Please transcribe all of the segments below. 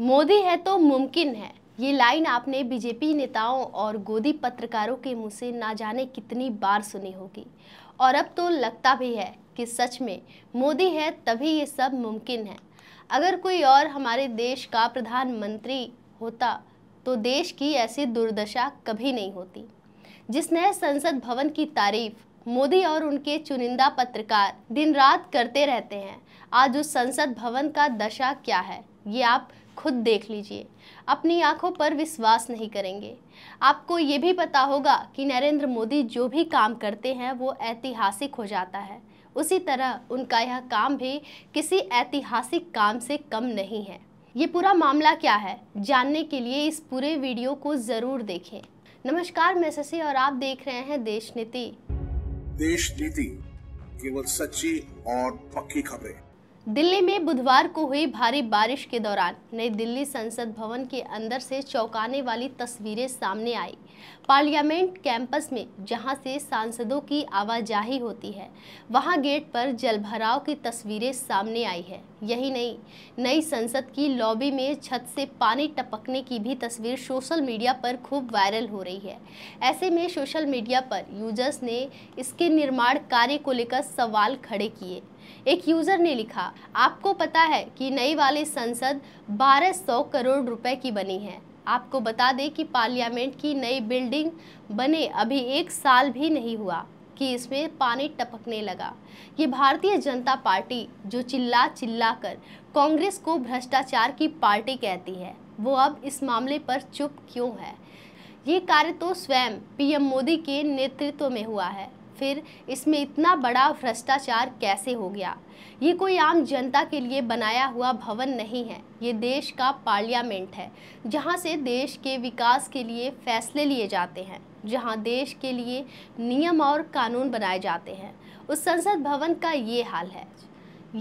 मोदी है तो मुमकिन है, ये लाइन आपने बीजेपी नेताओं और गोदी पत्रकारों के मुंह से ना जाने कितनी बार सुनी होगी और अब तो लगता भी है कि सच में मोदी है तभी ये सब मुमकिन है। अगर कोई और हमारे देश का प्रधानमंत्री होता तो देश की ऐसी दुर्दशा कभी नहीं होती। जिस नए संसद भवन की तारीफ मोदी और उनके चुनिंदा पत्रकार दिन रात करते रहते हैं, आज उस संसद भवन का दशा क्या है ये आप खुद देख लीजिए। अपनी आंखों पर विश्वास नहीं करेंगे। आपको ये भी पता होगा कि नरेंद्र मोदी जो भी काम करते हैं वो ऐतिहासिक हो जाता है, उसी तरह उनका यह काम भी किसी ऐतिहासिक काम से कम नहीं है। ये पूरा मामला क्या है जानने के लिए इस पूरे वीडियो को जरूर देखें। नमस्कार, मैं शशि और आप देख रहे हैं देश नीति। देश नीति, केवल सच्ची और पक्की खबरें। दिल्ली में बुधवार को हुई भारी बारिश के दौरान नई दिल्ली संसद भवन के अंदर से चौंकाने वाली तस्वीरें सामने आई। पार्लियामेंट कैंपस में जहां से सांसदों की आवाजाही होती है वहां गेट पर जलभराव की तस्वीरें सामने आई है। यही नहीं, नई संसद की लॉबी में छत से पानी टपकने की भी तस्वीर सोशल मीडिया पर खूब वायरल हो रही है। ऐसे में सोशल मीडिया पर यूजर्स ने इसके निर्माण कार्य को लेकर सवाल खड़े किए। एक यूजर ने लिखा, आपको पता है कि नई वाली संसद 1200 करोड़ रुपए की बनी है। आपको बता दें कि पार्लियामेंट की नई बिल्डिंग बने अभी एक साल भी नहीं हुआ कि इसमें पानी टपकने लगा। ये भारतीय जनता पार्टी जो चिल्ला चिल्ला कर कांग्रेस को भ्रष्टाचार की पार्टी कहती है वो अब इस मामले पर चुप क्यों है? ये कार्य तो स्वयं पीएम मोदी के नेतृत्व में हुआ है, फिर इसमें इतना बड़ा भ्रष्टाचार कैसे हो गया? ये कोई आम जनता के लिए बनाया हुआ भवन नहीं है, ये देश का पार्लियामेंट है जहां से देश के विकास के लिए फैसले लिए जाते हैं, जहां देश के लिए नियम और कानून बनाए जाते हैं। उस संसद भवन का ये हाल है।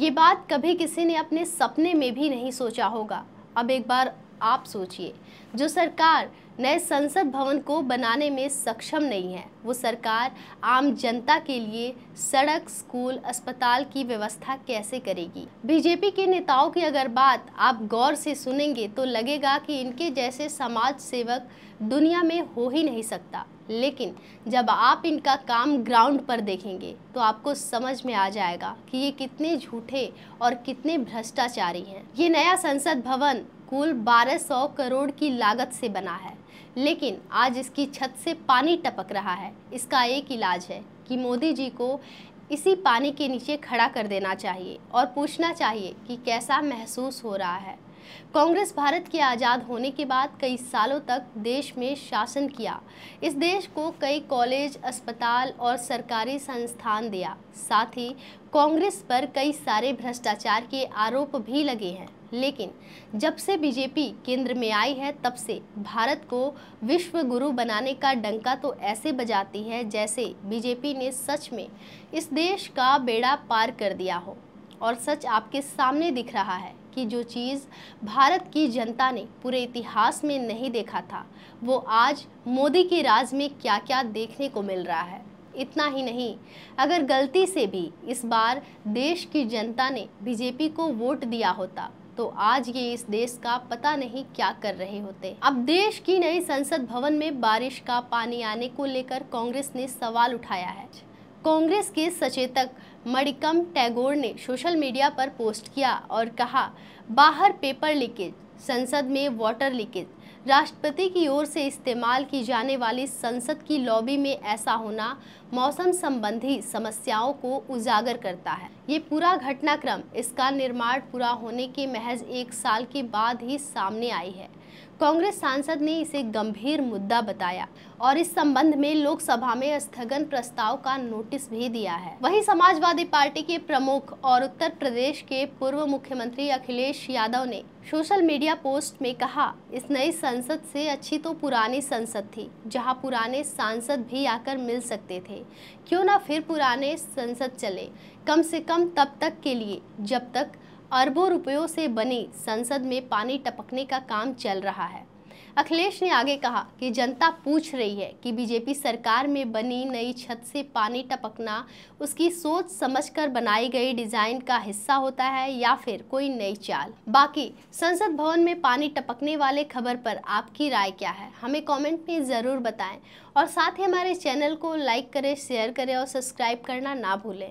ये बात कभी किसी ने अपने सपने में भी नहीं सोचा होगा। अब एक बार आप सोचिए, जो सरकार नए संसद भवन को बनाने में सक्षम नहीं है वो सरकार आम जनता के लिए सड़क, स्कूल, अस्पताल की व्यवस्था कैसे करेगी? बीजेपी के नेताओं की अगर बात आप गौर से सुनेंगे तो लगेगा कि इनके जैसे समाज सेवक दुनिया में हो ही नहीं सकता, लेकिन जब आप इनका काम ग्राउंड पर देखेंगे तो आपको समझ में आ जाएगा कि ये कितने झूठे और कितने भ्रष्टाचारी हैं। ये नया संसद भवन कुल 1200 करोड़ की लागत से बना है, लेकिन आज इसकी छत से पानी टपक रहा है। इसका एक इलाज है कि मोदी जी को इसी पानी के नीचे खड़ा कर देना चाहिए और पूछना चाहिए कि कैसा महसूस हो रहा है। कांग्रेस भारत के आज़ाद होने के बाद कई सालों तक देश में शासन किया। इस देश को कई कॉलेज, अस्पताल और सरकारी संस्थान दिया। साथ ही कांग्रेस पर कई सारे भ्रष्टाचार के आरोप भी लगे हैं, लेकिन जब से बीजेपी केंद्र में आई है तब से भारत को विश्व गुरु बनाने का डंका तो ऐसे बजाती है जैसे बीजेपी ने सच में इस देश का बेड़ा पार कर दिया हो। और सच आपके सामने दिख रहा है कि जो चीज़ भारत की जनता ने पूरे इतिहास में नहीं देखा था वो आज मोदी के राज में क्या क्या देखने को मिल रहा है। इतना ही नहीं, अगर गलती से भी इस बार देश की जनता ने बीजेपी को वोट दिया होता तो आज ये इस देश का पता नहीं क्या कर रहे होते। अब देश की नई संसद भवन में बारिश का पानी आने को लेकर कांग्रेस ने सवाल उठाया है। कांग्रेस के सचेतक मणिकम टैगोर ने सोशल मीडिया पर पोस्ट किया और कहा, बाहर पेपर लीकेज, संसद में वाटर लीकेज, राष्ट्रपति की ओर से इस्तेमाल की जाने वाली संसद की लॉबी में ऐसा होना मौसम संबंधी समस्याओं को उजागर करता है। ये पूरा घटनाक्रम इसका निर्माण पूरा होने के महज एक साल के बाद ही सामने आई है। कांग्रेस सांसद ने इसे गंभीर मुद्दा बताया और इस संबंध में लोकसभा में स्थगन प्रस्ताव का नोटिस भी दिया है। वहीं समाजवादी पार्टी के प्रमुख और उत्तर प्रदेश के पूर्व मुख्यमंत्री अखिलेश यादव ने सोशल मीडिया पोस्ट में कहा, इस नई संसद से अच्छी तो पुरानी संसद थी जहां पुराने सांसद भी आकर मिल सकते थे। क्यों ना फिर पुराने संसद चले, कम से कम तब तक के लिए जब तक अरबों रुपयों से बनी संसद में पानी टपकने का काम चल रहा है। अखिलेश ने आगे कहा कि जनता पूछ रही है कि बीजेपी सरकार में बनी नई छत से पानी टपकना उसकी सोच समझकर बनाई गई डिजाइन का हिस्सा होता है या फिर कोई नई चाल। बाकी संसद भवन में पानी टपकने वाले खबर पर आपकी राय क्या है, हमें कमेंट में ज़रूर बताएं और साथ ही हमारे चैनल को लाइक करें, शेयर करें और सब्सक्राइब करना ना भूलें।